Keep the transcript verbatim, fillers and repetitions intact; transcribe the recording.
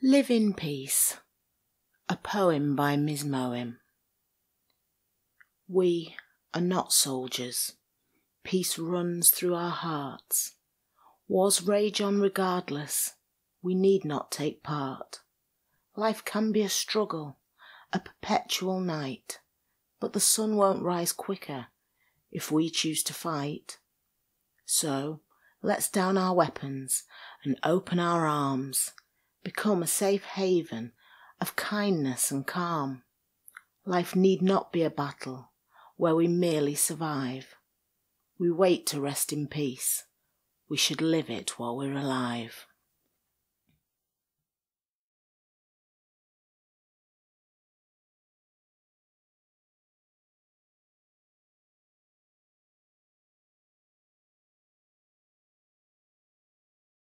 Live in Peace, a poem by Ms Moem. We are not soldiers. Peace runs through our hearts. Wars rage on regardless. We need not take part. Life can be a struggle, a perpetual night, but the sun won't rise quicker if we choose to fight. So let's down our weapons and open our arms, become a safe haven of kindness and calm. Life need not be a battle where we merely survive. We wait to rest in peace. We should live it while we're alive.